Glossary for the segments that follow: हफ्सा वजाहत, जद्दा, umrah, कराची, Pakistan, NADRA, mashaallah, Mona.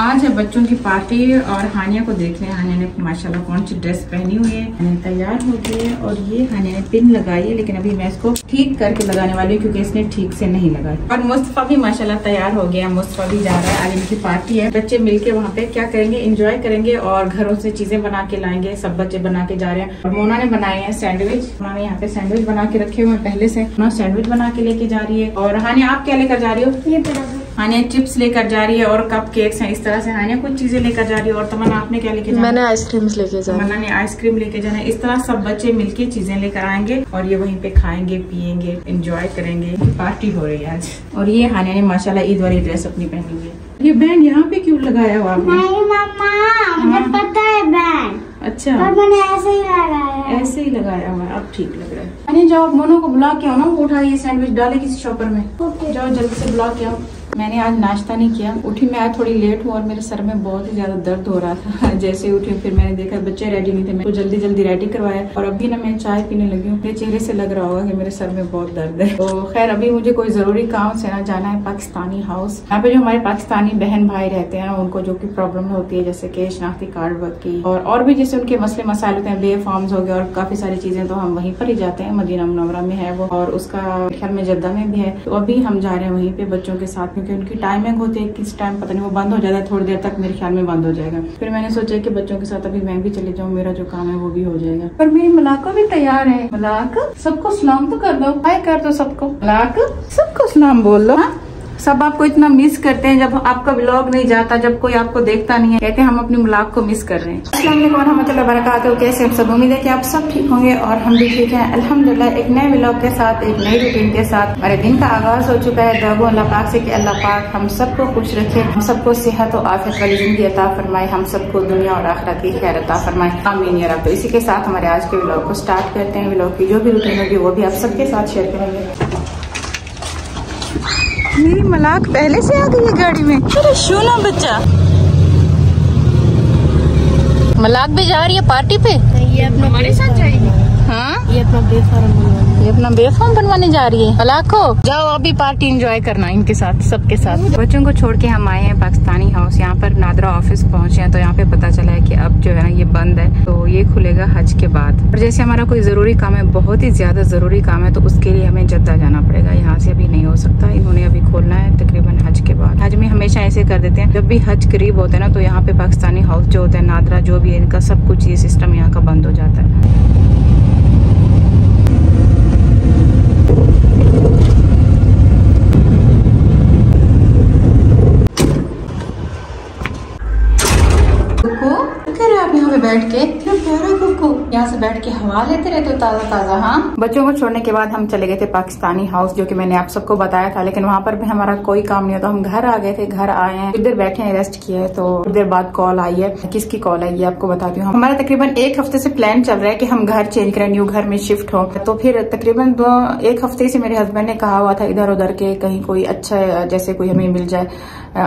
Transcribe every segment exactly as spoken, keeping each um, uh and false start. आज है बच्चों की पार्टी और हानिया को देख लें। हानिया ने माशाल्लाह कौन सी ड्रेस पहनी हुई है, तैयार हो गई है। और ये हानिया ने पिन लगाई है, लेकिन अभी मैं इसको ठीक करके लगाने वाली हूँ क्योंकि इसने ठीक से नहीं लगाई। और मुस्तफ़ा भी माशाल्लाह तैयार हो गया, मुस्तफ़ा भी जा रहा है। आज इनकी पार्टी है, बच्चे मिलके वहाँ पे क्या करेंगे, इंजॉय करेंगे और घरों से चीजें बना के लाएंगे। सब बच्चे बना के जा रहे हैं। और मोना ने बनाए हैं सैंडविच, उन्होंने यहाँ पे सैंडविच बना के रखे हुए पहले से। मोना सैंडविच बना के लेके जा रही है। और हानिया आप क्या लेकर जा रही हो? हानिया चिप्स लेकर जा रही है और कप केक्स हैं। इस तरह से हानिया कुछ चीजें लेकर जा रही है। और तमन्ना आपने क्या लेके जाना? मैंने आइसक्रीम लेके जाना। तमन्ना ने आइसक्रीम लेके जाना है। इस तरह सब बच्चे मिलके चीजें लेकर आएंगे और ये वहीं पे खाएंगे, पिएंगे, एंजॉय करेंगे। पार्टी हो रही है आज। और ये हानिया ने माशाल्लाह ईद वाली ड्रेस अपनी पहनी हुई है। ये बैंड यहाँ पे क्यों लगाया हुआ आपने? नहीं मम्मा, मुझे पता है बैंड। अच्छा, पर मैंने ऐसे ही लगाया, ऐसे ही लगाया हुआ। अब ठीक लग रहा है। मैंने जाओ मोनू को बुला के आओ ना, वो उठाइए सैंडविच डाले किसी शॉपर में। जाओ जल्दी से बुला के आओ। मैंने आज नाश्ता नहीं किया, उठी मैं आज थोड़ी लेट हूँ और मेरे सर में बहुत ही ज्यादा दर्द हो रहा था। जैसे ही उठी फिर मैंने देखा बच्चे रेडी नहीं थे, मैं तो जल्दी जल्दी रेडी करवाया। और अभी ना मैं चाय पीने लगी हूँ, मेरे चेहरे से लग रहा होगा कि मेरे सर में बहुत दर्द है। तो खैर अभी मुझे कोई जरूरी काम से ना जाना है पाकिस्तानी हाउस। यहाँ पे जो हमारे पाकिस्तानी बहन भाई रहते हैं उनको जो की प्रॉब्लम होती है, जैसे कि शनाख्ती कार्ड वर्क की और और भी जैसे उनके मसले मसाइल होते हैं, बे फॉर्म्स हो गए और काफी सारी चीजें, तो हम वहीं पर ही जाते हैं। मदीना मुनव्वरा में है वो और उसका ख्याल में जद्दा में भी है। तो अभी हम जा रहे हैं वहीं पे बच्चों के साथ, क्योंकि उनकी टाइमिंग होती है किस टाइम पता नहीं, वो बंद हो जाता है थोड़ी देर तक, मेरे ख्याल में बंद हो जाएगा। फिर मैंने सोचा कि बच्चों के साथ अभी मैं भी चले जाऊँ, मेरा जो काम है वो भी हो जाएगा। पर मेरी मलाका भी तैयार है। मलाका सबको सलाम तो कर दो, हाय कर दो सबको। मलाका सबको सलाम बोल दो। सब आपको इतना मिस करते हैं, जब आपका व्लॉग नहीं जाता, जब कोई आपको देखता नहीं है, कहते हैं हम अपनी मुलाक को मिस कर रहे हैं। अस्सलाम वालेकुम रहमतुल्लाहि व बरकातहू। कैसे आप सब? उम्मीद है कि आप सब ठीक होंगे और हम भी ठीक हैं अल्हम्दुलिल्लाह। एक नए व्लॉग के साथ, एक नई रूटीन के साथ हमारे दिन का आगाज हो चुका है। दुआ अल्लाह पाक से कि अल्लाह पाक हम सबको खुश रखे, हम सबको सेहत और आफियत वाली जिंदगी अता फरमाए, हम सबको दुनिया और आखिरत की खैर अता फरमाए, आमीन या रब। तो इसी के साथ हमारे आज के व्लॉग को स्टार्ट करते हैं। व्लॉग की जो भी रूटीन होगी वो भी आप सबके साथ शेयर करेंगे। मेरी मलाक पहले से आ गई है गाड़ी में। अरे शूना बच्चा, मलाक भी जा रही है पार्टी पे। ये अपना हमारे साथ जाएगी। हाँ, ये अपना बेफॉर्म, ये अपना बेफॉर्म बनवाने जा रही है। मलाको जाओ अभी पार्टी एंजॉय करना इनके साथ, सबके साथ। बच्चों को छोड़ के हम आए हैं पाकिस्तानी हाउस। यहाँ पर नादरा ऑफिस पहुँचे हैं, तो यहाँ पे पता चला है कि अब जो है ना ये बंद है, तो ये खुलेगा हज के बाद। और जैसे हमारा कोई जरूरी काम है, बहुत ही ज्यादा जरूरी काम है, तो उसके लिए हमें जद्दा जाना पड़ेगा। यहाँ से अभी नहीं हो सकता, इन्होंने अभी खोलना है तकरीबन हज के बाद। हज में हमेशा ऐसे कर देते हैं, जब भी हज करीब होता है ना, तो यहाँ पे पाकिस्तानी हाउस जो होता है, नादरा जो भी है, इनका सब कुछ ये सिस्टम यहाँ का बंद हो जाता है। बैठ के इतना प्यारा कुकू, यहाँ से बैठ के हवा लेते रहते हो ताज़ा ताज़ा। हाँ, बच्चों को छोड़ने के बाद हम चले गए थे पाकिस्तानी हाउस, जो कि मैंने आप सबको बताया था, लेकिन वहाँ पर भी हमारा कोई काम नहीं होता। हम घर आ गए थे, घर आए हैं, इधर बैठे हैं, रेस्ट किए हैं। तो कुछ देर बाद कॉल आई है, किसकी कॉल आई है आपको बताती हूँ। हमारा तकरीबन एक हफ्ते से प्लान चल रहा है कि हम घर चेंज करें, न्यू घर में शिफ्ट हो। तो फिर तकरीबन दो एक हफ्ते से मेरे हस्बैंड ने कहा हुआ था इधर उधर के, कहीं कोई अच्छा जैसे कोई हमें मिल जाए,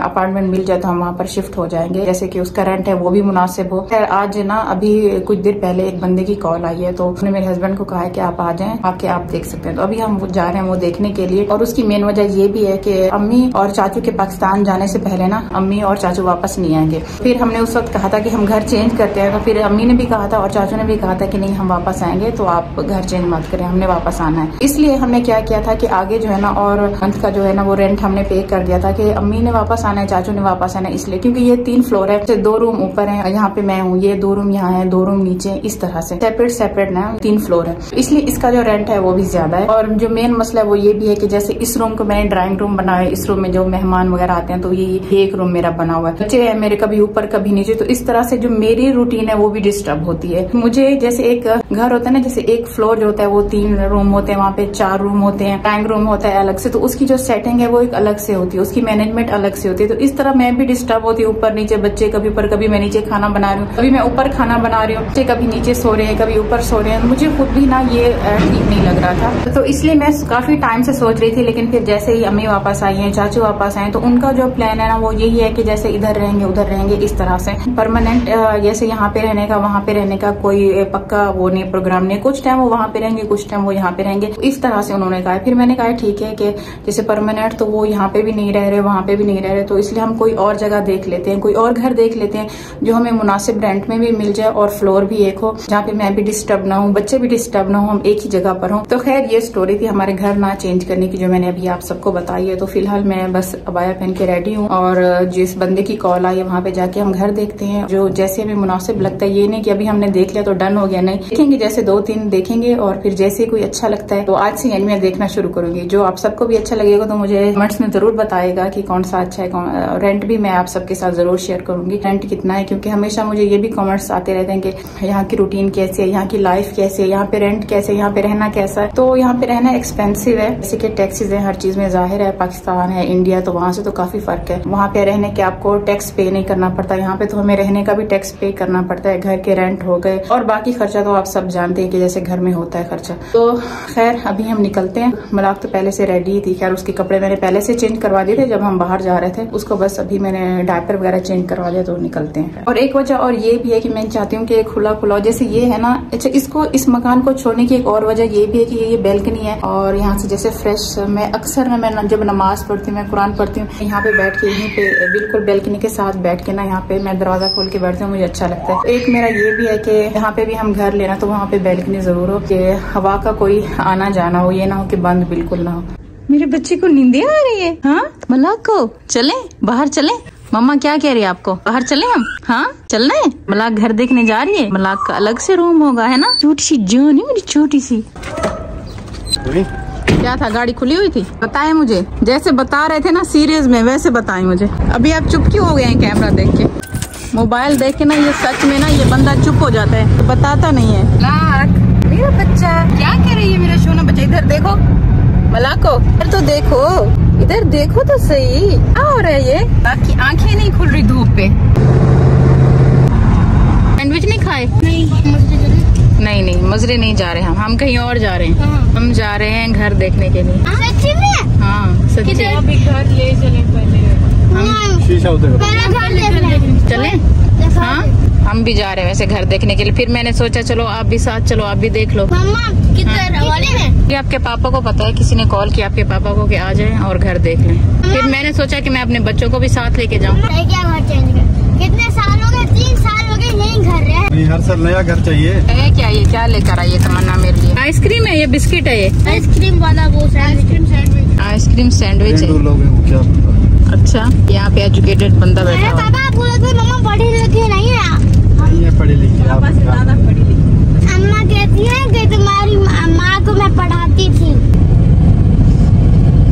अपार्टमेंट मिल जाए तो हम वहाँ पर शिफ्ट हो जाएंगे, जैसे कि उसका रेंट है वो भी मुनासिब हो। खैर आज ना अभी कुछ देर पहले एक बंदे की कॉल आई है, तो उसने मेरे हस्बैंड को कहा है कि आप आ जाएं, आके आप देख सकते हैं। तो अभी हम जा रहे हैं वो देखने के लिए। और उसकी मेन वजह ये भी है कि अम्मी और चाचू के पाकिस्तान जाने से पहले ना अम्मी और चाचू वापस नहीं आएंगे। फिर हमने उस वक्त कहा था कि हम घर चेंज करते हैं, तो फिर अम्मी ने भी कहा था और चाचू ने भी कहा था कि नहीं हम वापस आएंगे, तो आप घर चेंज मत करें, हमने वापस आना है। इसलिए हमने क्या किया था कि आगे जो है ना और मंथ का जो है ना वो रेंट हमने पे कर दिया था कि अम्मी ने वापस आना है, चाचू ने वापस आना है। इसलिए क्योंकि ये तीन फ्लोर है, दो रूम ऊपर है, यहाँ पे मैं हूँ, ये दो रूम यहाँ है, दो रूम नीचे, इस तरह से सेपरेट सेपरेट ना तीन फ्लोर है, इसलिए इसका जो रेंट है वो भी ज्यादा है। और जो मेन मसला है वो ये भी है कि जैसे इस रूम को मैंने ड्राइंग रूम बनाया है, इस रूम में जो मेहमान वगैरह आते हैं तो ये, ये एक रूम मेरा बना हुआ है, बच्चे है मेरे कभी ऊपर कभी नीचे, तो इस तरह से जो मेरी रूटीन है वो भी डिस्टर्ब होती है। मुझे जैसे एक घर होता है ना, जैसे एक फ्लोर जो होता है वो तीन रूम होते हैं, वहाँ पे चार रूम होते हैं, ड्राइंग रूम होता है अलग से, तो उसकी जो सेटिंग है वो एक अलग से होती है, उसकी मैनेजमेंट अलग से होती है। तो इस तरह मैं भी डिस्टर्ब होती हूँ, ऊपर नीचे बच्चे, कभी ऊपर कभी मैं नीचे खाना बना रही हूँ, कभी मैं ऊपर खाना बना रही हूँ, कभी नीचे सो रहे हैं, कभी ऊपर सो रहे हैं। मुझे खुद भी ना ये ठीक नहीं लग रहा था, तो इसलिए मैं काफी टाइम से सोच रही थी। लेकिन फिर जैसे ही अम्मी वापस आई हैं, चाचू वापस आए, तो उनका जो प्लान है ना वो यही है कि जैसे इधर रहेंगे उधर रहेंगे, इस तरह से परमानेंट जैसे यहाँ पे रहने का वहाँ पे रहने का कोई पक्का वो नहीं, प्रोग्राम नहीं। कुछ टाइम वो वहाँ पे रहेंगे, कुछ टाइम वो यहाँ पे रहेंगे, इस तरह से उन्होंने कहा। फिर मैंने कहा ठीक है कि जैसे परमानेंट तो वो यहाँ पे भी नहीं रह रहे, वहाँ पे भी नहीं रह रहे, है, तो इसलिए हम कोई और जगह देख लेते हैं, कोई और घर देख लेते हैं जो हमें मुनासिब रेंट में भी मिल जाए और फ्लोर भी एक हो जहाँ पे मैं भी डिस्टर्ब ना हूँ, बच्चे भी डिस्टर्ब ना हो, हम एक ही जगह पर हों। तो खैर ये स्टोरी थी हमारे घर ना चेंज करने की जो मैंने अभी आप सबको बताई है। तो फिलहाल मैं बस अबाया पहन के रेडी हूँ और जिस बंदे की कॉल आई है वहाँ पे जाके हम घर देखते हैं जो जैसे हमें मुनासिब लगता है। ये नहीं कि अभी हमने देख लिया तो डन हो गया, नहीं, देखेंगे जैसे दो तीन देखेंगे और फिर जैसे कोई अच्छा लगता है तो आज से यानी मैं देखना शुरू करूंगी। जो आप सबको भी अच्छा लगेगा तो मुझे कमेंट्स में जरूर बताएगा कि कौन सा अच्छा है। रेंट भी मैं आप सबके साथ जरूर शेयर करूंगी, रेंट कितना है, क्योंकि हमेशा मुझे ये भी कमेंट्स आते रहते हैं कि यहाँ की रूटीन कैसी है, यहाँ की लाइफ कैसी है, यहाँ पे रेंट कैसे, यहाँ पे रहना कैसा है। तो यहाँ पे रहना एक्सपेंसिव है, जैसे कि टैक्सेस है हर चीज में, जाहिर है पाकिस्तान है इंडिया तो वहाँ से तो काफी फर्क है। वहाँ पे रहने के आपको टैक्स पे नहीं करना पड़ता, यहाँ पे तो हमें रहने का भी टैक्स पे करना पड़ता है, घर के रेंट हो गए और बाकी खर्चा तो आप सब जानते हैं कि जैसे घर में होता है खर्चा। तो खैर अभी हम निकलते हैं, मलाक तो पहले से रेडी ही थी, खैर उसके कपड़े मैंने पहले से चेंज करवा दिए थे जब हम बाहर जा रहे थे, उसको बस अभी मैंने डायपर वगैरह चेंज करवा दिया तो निकलते हैं। और एक वजह और ये भी है कि मैं चाहती हूँ कि खुला खुला जैसे ये है ना, अच्छा इसको इस मकान को छोड़ने की एक और वजह ये भी है कि ये बेल्कनी है और यहाँ से जैसे फ्रेश मैं अक्सर मैं जब नमाज पढ़ती हूँ, मैं कुरान पढ़ती हूँ, यहाँ पे बैठ के यहीं पे बिल्कुल बेल्कनी के साथ बैठ के ना यहाँ पे मैं दरवाजा खोल के बैठती हूँ, मुझे अच्छा लगता है। एक मेरा ये भी है कि यहाँ पे भी हम घर लेना तो वहाँ पे बेल्कनी जरूर हो कि हवा का कोई आना जाना हो, ये ना हो कि बंद बिल्कुल ना हो। मेरे बच्चे को नींदें आ रही है। हाँ मलाक को चले बाहर चले, मम्मा क्या कह रही है आपको, बाहर चले हम? हाँ चलना है, मलाक घर देखने जा रही है, मलाक का अलग से रूम होगा है ना। छोटी सी जान है मेरी छोटी सी। क्या था, गाड़ी खुली हुई थी? बताए मुझे, जैसे बता रहे थे ना सीरीज में वैसे बताए मुझे। अभी आप चुप क्यों हो गए हैं कैमरा देख के, मोबाइल देख के ना? ये सच में ना ये बंदा चुप हो जाता है तो बताता नहीं है। मेरा बच्चा क्या कह रही है, मेरा सोना बच्चा, इधर देखो मलाको, इधर तो देखो, इधर देखो तो सही, क्या हो रहा है ये? बाकी आंखें नहीं खुल रही धूप पे। सैंडविच नहीं खाए? नहीं नहीं नहीं मजरे नहीं जा रहे हम हम कहीं और जा रहे हैं। हाँ। हम जा रहे हैं घर देखने के लिए। सच्ची में? हाँ सच्ची। घर ले चले पहले हम शीशा उतर चले। हाँ हम भी जा रहे हैं वैसे घर देखने के लिए, फिर मैंने सोचा चलो आप भी साथ चलो, आप भी देख लो। मम्मा किधर वाले हैं? ये आपके पापा को पता है, किसी ने कॉल किया आपके पापा को कि आ जाए और घर देख लें, फिर मैंने सोचा कि मैं अपने बच्चों को भी साथ लेके जाऊँ। कितने साल हो गए? तीन साल हो गए नहीं घर रहे, हर साल नया घर चाहिए। है क्या ये, क्या लेकर आई है तमन्ना मेरे लिए? आइसक्रीम है ये, बिस्किट है ये, आइसक्रीम वाला वो आइसक्रीम सैंडविच, आइसक्रीम सैंडविच है। क्या अच्छा यहाँ पे एजुकेटेड बंदा बैठा है। पापा आप बोलते मम्मा पढ़ी लिखी नहीं है, नहीं है पढ़ी लिखी, ज्यादा पढ़ी लिखी। अम्मा कहती है कि तुम्हारी माँ को मैं पढ़ाती थी।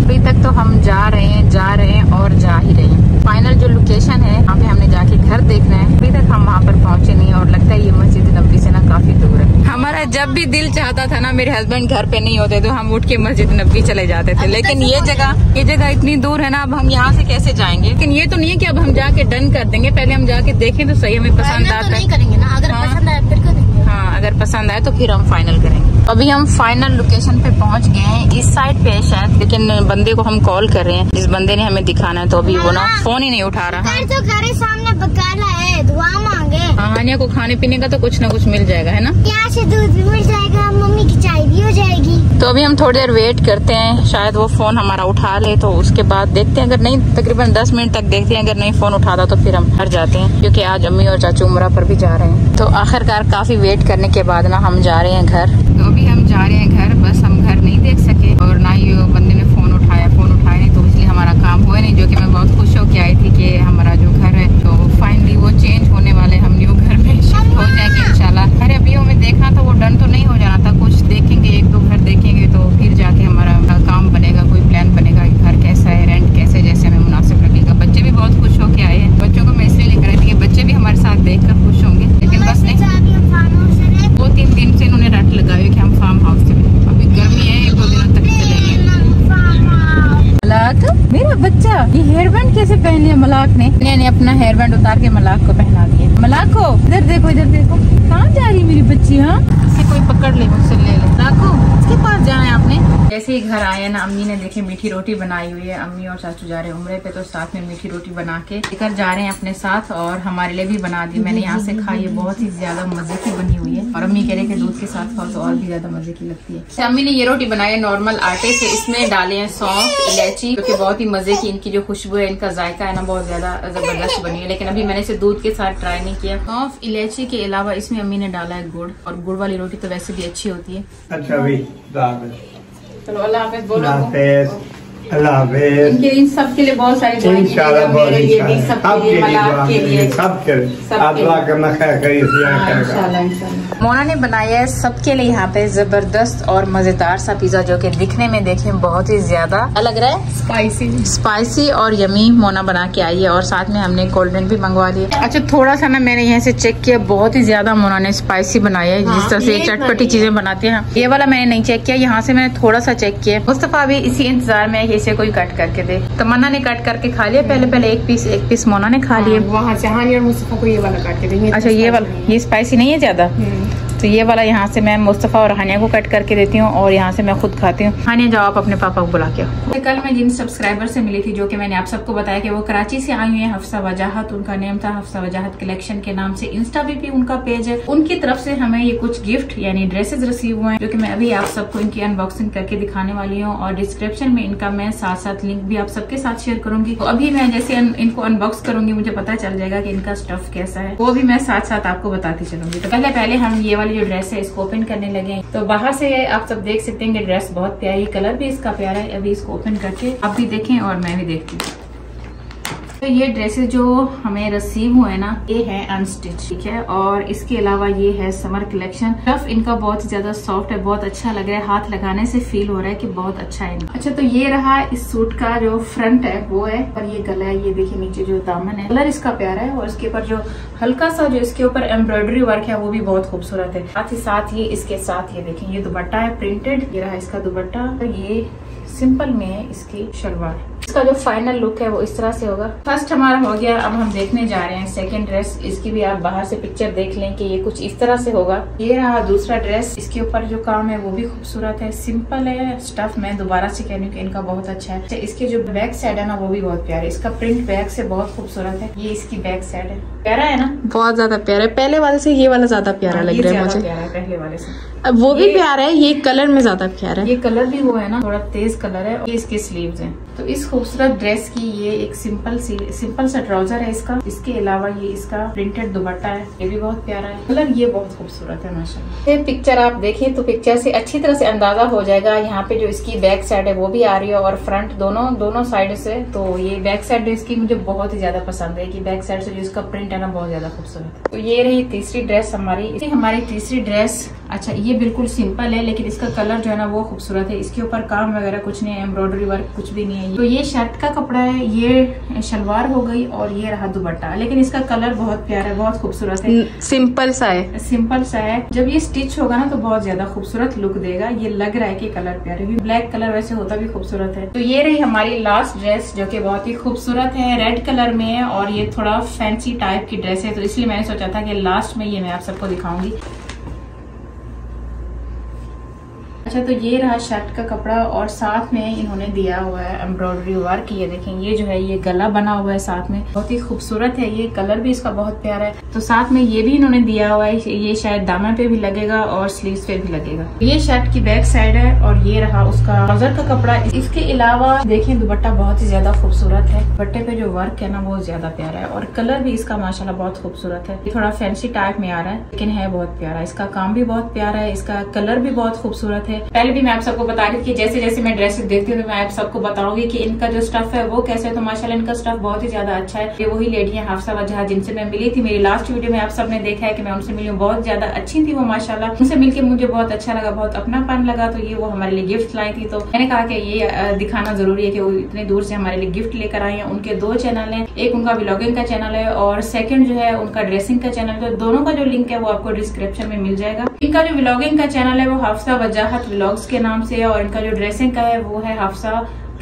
अभी तक तो हम जा रहे हैं जा रहे हैं और जा ही रहे हैं। फाइनल जो लोकेशन है वहाँ पे हमने जाके घर देखना है, अभी तक हम वहाँ पर पहुँचे नहीं और लगता है ये मस्जिद नबी से ना काफी दूर है। हमारा जब भी दिल चाहता था ना, मेरे हस्बैंड घर पे नहीं होते तो हम उठ के मस्जिद नबी चले जाते थे, लेकिन ये जगह ये जगह इतनी दूर है ना, अब हम यहाँ से कैसे जाएंगे। लेकिन ये तो नहीं है कि अब हम जाके डन कर देंगे, पहले हम जाके देखें तो सही हमें पसंद आता है। हाँ अगर पसंद आए तो फिर हम फाइनल करेंगे। अभी हम फाइनल लोकेशन पे पहुंच गए हैं, इस साइड पे है शायद, लेकिन बंदे को हम कॉल कर रहे हैं जिस बंदे ने हमें दिखाना है, तो अभी वो ना फोन ही नहीं उठा रहा है। तो घर के सामने बकाला है, दुआ मांगे। हानिया को खाने पीने का तो कुछ ना कुछ मिल जाएगा है ना, यहाँ से दूध भी मिल जाएगा, मम्मी की चाय भी हो जाएगी। तो अभी हम थोड़ी देर वेट करते हैं, शायद वो फोन हमारा उठा ले तो उसके बाद देखते हैं, अगर नहीं तकरीबन दस मिनट तक देखते हैं, अगर नहीं फोन उठाता तो फिर हम घर जाते हैं, क्योंकि आज अम्मी और चाचू उमरा पर भी जा रहे हैं। तो आखिरकार काफी वेट करने के बाद ना हम जा रहे हैं घर। तो अभी हम जा रहे हैं घर, बस हम घर नहीं देख सके और ना ही बंदे ने फोन उठाया फोन उठाया नहीं तो इसलिए हमारा काम हुआ नहीं, जो कि मैं बहुत खुश होकर आई थी कि हमारा जो घर है तो फाइनली वो चेंज होने वाले, हम न्यू घर में शिफ्ट हो जाएंगे इंशाल्लाह। अरे अभी हमें देखना था, वो डन तो नहीं हो जाना था, कुछ देखेंगे एक दो घर देखेंगे तो फिर जाके हमारा काम बनेगा, कोई प्लान बनेगा कि घर कैसा है, रेंट कैसे, जैसे हमें मुनासिब लगेगा। बच्चे भी बहुत खुश होकर आए हैं, बच्चों को मैं इसलिए लेकर आई थी कि बच्चे भी हमारे साथ देख कर खुश होंगे, लेकिन बस नहीं, दो तीन दिन से इन्होंने रट लगाई कि हम फार्म हाउस से, अभी गर्मी है एक दो दिनों तक चलेंगे। मलाक मेरा बच्चा ये हेयर बैंड कैसे पहन लिया मलाक ने, मैंने अपना हेयर बैंड उतार के मलाक को पहना दिया। मलाक को इधर देखो इधर देखो, कहाँ जा रही मेरी बच्ची? हाँ इसे कोई पकड़ ले, मुझसे ले ले। किसके पास जाना है आपने। जैसे ही घर आए ना अम्मी ने देखे मीठी रोटी बनाई हुई है। अम्मी और चाचू जा रहे हैं उम्रे पे, तो साथ में मीठी रोटी बना के लेकर जा रहे हैं अपने साथ, और हमारे लिए भी बना दी। मैंने यहाँ से खाई है, बहुत ही ज्यादा मजे की बनी हुई है। और अम्मी कह रहे कि दूध के साथ खाओ तो और भी ज्यादा मजे की लगती है। अम्मी ने ये रोटी बनाई है नॉर्मल आटे से, इसमें डाले हैं सौंफ इलायची, क्योंकि बहुत ही मजे की इनकी जो खुशबू है, इनका जायका है ना, बहुत ज्यादा जबरदस्त बनी है। लेकिन अभी मैंने इसे दूध के साथ ट्राई नहीं किया। सौंफ इलायची के अलावा इसमें अम्मी ने डाला है गुड़, और गुड़ वाली रोटी तो वैसे भी अच्छी होती है। अच्छा भाई, चलो अल्लाह हाफिज़ बोलो। अल्लाह हाफिज़। इन सब के लिए बहुत सारी इंशाल्लाह, मेरे लिए भी, सबके लिए, मलाप के लिए, सब के लिए अल्लाह करना खैर करिए। मोना ने बनाया है सबके लिए यहाँ पे जबरदस्त और मजेदार सा पिज्जा, जो कि दिखने में देखें बहुत ही ज्यादा अलग रहा है, स्पाइसी स्पाइसी और यमी मोना बना के आई है। और साथ में हमने कोल्ड ड्रिंक भी मंगवा ली। अच्छा थोड़ा सा ना मैंने यहाँ से चेक किया, बहुत ही ज्यादा मोना ने स्पाइसी बनाया है, जिस तरह से चटपटी चीजें बनाते हैं। ये वाला मैंने नहीं चेक किया, यहाँ से मैंने थोड़ा सा चेक किया। मुस्तफा भी इसी इंतजार में इसे कोई कट करके दे, तो मन्ना ने कट करके खा लिया। पहले पहले एक पीस एक पीस मोना ने खा लिया। वहाँ जहानी और मुस्तफा को ये वाला काट के देंगे। अच्छा ये वाला, ये स्पाइसी नहीं है ज्यादा, तो ये वाला यहाँ से मैं मुस्तफ़ा और हानिया को कट करके देती हूँ, और यहाँ से मैं खुद खाती हूँ। हानिया जाओ आप अपने पापा को बुला के आओ। कल मैं जिन सब्सक्राइबर से मिली थी, जो कि मैंने आप सबको बताया कि वो कराची से आई हुई है, हफ्सा वजाहत उनका नेम था, हफ्सा वजाहत कलेक्शन के नाम से इंस्टा पे भी उनका पेज है। उनकी तरफ से हमें ये कुछ गिफ्ट यानी ड्रेसेज रिसीव हुए हैं, जो की मैं अभी आप सबको इनकी अनबॉक्सिंग करके दिखाने वाली हूँ, और डिस्क्रिप्शन में इनका मैं साथ साथ लिंक भी आप सबके साथ शेयर करूंगी। तो अभी मैं जैसे इनको अनबॉक्स करूंगी, मुझे पता चल जाएगा की इनका स्टफ कैसा है, वो भी मैं साथ साथ आपको बताती चलूंगी। तो पहले पहले हम ये वाली जो ड्रेस है इसको ओपन करने लगे हैं। तो बाहर से आप सब देख सकते हैं कि ड्रेस बहुत प्यारी, कलर भी इसका प्यारा है। अभी इसको ओपन करके आप भी देखें और मैं भी देखती हूँ। तो ये ड्रेसेस जो हमें रिसीव हुए ना, ये है अनस्टिच, ठीक है, और इसके अलावा ये है समर कलेक्शन। स्टफ इनका बहुत ही ज्यादा सॉफ्ट है, बहुत अच्छा लग रहा है, हाथ लगाने से फील हो रहा है कि बहुत अच्छा है। अच्छा तो ये रहा इस सूट का जो फ्रंट है वो है, और ये गला है, ये देखिए नीचे जो दामन है, कलर इसका प्यारा है, और इसके ऊपर जो हल्का सा जो इसके ऊपर एम्ब्रॉयडरी वर्क है वो भी बहुत खूबसूरत है। साथ ही साथ ये इसके साथ ये देखें ये दुपट्टा है प्रिंटेड, ये रहा इसका दुपट्टा, और ये सिंपल में है इसकी शलवार। इसका जो फाइनल लुक है वो इस तरह से होगा। फर्स्ट हमारा हो गया, अब हम देखने जा रहे हैं सेकंड ड्रेस। इसकी भी आप बाहर से पिक्चर देख लें कि ये कुछ इस तरह से होगा। ये रहा दूसरा ड्रेस, इसके ऊपर जो काम है वो भी खूबसूरत है, सिंपल है, स्टफ मैं दोबारा से कहनी कि इनका बहुत अच्छा है। इसके जो बैक साइड है ना वो भी बहुत प्यारा है, इसका प्रिंट बैक से बहुत खूबसूरत है। ये इसकी बैक साइड है, प्यारा है ना, बहुत ज्यादा प्यारा है। पहले वाले से ये वाला ज्यादा प्यारा लग रहा है मुझे, पहले वाले से। अब वो भी प्यारा है, ये कलर में ज्यादा प्यारा है, ये कलर भी वो है ना, थोड़ा तेज कलर है। ये इसके स्लीव्स हैं। तो इस खूबसूरत ड्रेस की ये एक सिंपल सी सिंपल सा ट्राउजर है इसका, इसके अलावा ये इसका प्रिंटेड दुपट्टा है, ये भी बहुत प्यारा है, कलर ये बहुत खूबसूरत है माशाल्लाह। ये पिक्चर आप देखें तो पिक्चर से अच्छी तरह से अंदाजा हो जाएगा। यहाँ पे जो इसकी बैक साइड है वो भी आ रही है, और फ्रंट दोनों दोनों साइड से। तो ये बैक साइड इसकी मुझे बहुत ही ज्यादा पसंद है, की बैक साइड से जो इसका प्रिंट है ना बहुत ज्यादा खूबसूरत है। तो ये रही तीसरी ड्रेस हमारी हमारी तीसरी ड्रेस। अच्छा ये बिल्कुल सिंपल है, लेकिन इसका कलर जो है ना वो खूबसूरत है, इसके ऊपर काम वगैरह कुछ नहीं है, एम्ब्रॉयडरी वर्क कुछ भी नहीं है। तो ये शर्ट का कपड़ा है, ये शलवार हो गई, और ये रहा दुपट्टा, लेकिन इसका कलर बहुत प्यारा है, बहुत खूबसूरत है, सिंपल सा है, सिंपल सा है। जब ये स्टिच होगा ना तो बहुत ज्यादा खूबसूरत लुक देगा। ये लग रहा है कि कलर प्यारा है, ब्लैक कलर वैसे होता भी खूबसूरत है। तो ये रही हमारी लास्ट ड्रेस, जो की बहुत ही खूबसूरत है, रेड कलर में है, और ये थोड़ा फैंसी टाइप की ड्रेस है, तो इसलिए मैंने सोचा था कि लास्ट में ये मैं आप सबको दिखाऊंगी। अच्छा तो ये रहा शर्ट का कपड़ा, और साथ में इन्होंने दिया हुआ है एम्ब्रॉयडरी वर्क, ये देखें ये जो है ये गला बना हुआ है, साथ में बहुत ही खूबसूरत है, ये कलर भी इसका बहुत प्यारा है। तो साथ में ये भी इन्होंने दिया हुआ है, ये शायद दामन पे भी लगेगा और स्लीव्स पे भी लगेगा। ये शर्ट की बैक साइड है, और ये रहा उसका ट्राउजर का कपड़ा। इसके अलावा देखें दुपट्टा बहुत ही ज्यादा खूबसूरत है, दुपट्टे पे जो वर्क है ना बहुत ज्यादा प्यारा है, और कलर भी इसका माशाल्लाह बहुत खूबसूरत है। थोड़ा फैंसी टाइप में आ रहा है लेकिन है बहुत प्यारा, इसका काम भी बहुत प्यारा है, इसका कलर भी बहुत खूबसूरत है। पहले भी मैं आप सबको बता रही थी कि जैसे जैसे मैं ड्रेसेस देखती हूँ तो मैं आप सबको बताऊंगी कि इनका जो स्टफ है वो कैसे है। तो माशाल्लाह इनका स्टफ बहुत ही ज्यादा अच्छा है। ये वही लेडी है हाफसा वजहा जिनसे मैं मिली थी। मेरी लास्ट वीडियो में आप सबने देखा है कि मैं उनसे मिली हूँ, बहुत ज्यादा अच्छी थी वो माशाल्लाह। उनसे मिलकर मुझे बहुत अच्छा लगा, बहुत अपनापन लगा। तो ये वो हमारे लिए गिफ्ट लाई थी, तो मैंने कहा कि ये दिखाना जरूरी है कि वो इतने दूर से हमारे लिए गिफ्ट लेकर आई है। उनके दो चैनल है, एक उनका व्लॉगिंग का चैनल है और सेकंड जो है उनका ड्रेसिंग का चैनल। तो दोनों का जो लिंक है वो आपको डिस्क्रिप्शन में मिल जाएगा। इनका जो व्लॉगिंग का चैनल है वो हाफसा वजाहत व्लॉग्स के नाम से है, और इनका जो ड्रेसिंग का है वो है हाफसा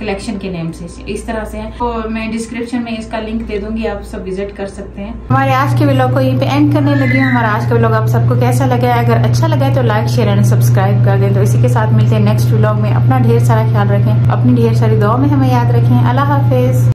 कलेक्शन के नेम से इस तरह से है। तो मैं डिस्क्रिप्शन में इसका लिंक दे दूंगी, आप सब विजिट कर सकते हैं। हमारे आज के व्लॉग को यहीं पे एंड करने लगी हूँ। हमारा आज का व्लॉग आप सबको कैसा लगा है? अगर अच्छा लगा है तो लाइक शेयर एंड सब्सक्राइब कर दें। तो इसी के साथ मिलते हैं नेक्स्ट व्लॉग में। अपना ढेर सारा ख्याल रखें, अपनी ढेर सारी दुआ में हमें याद रखें। अल्लाह हाफिज।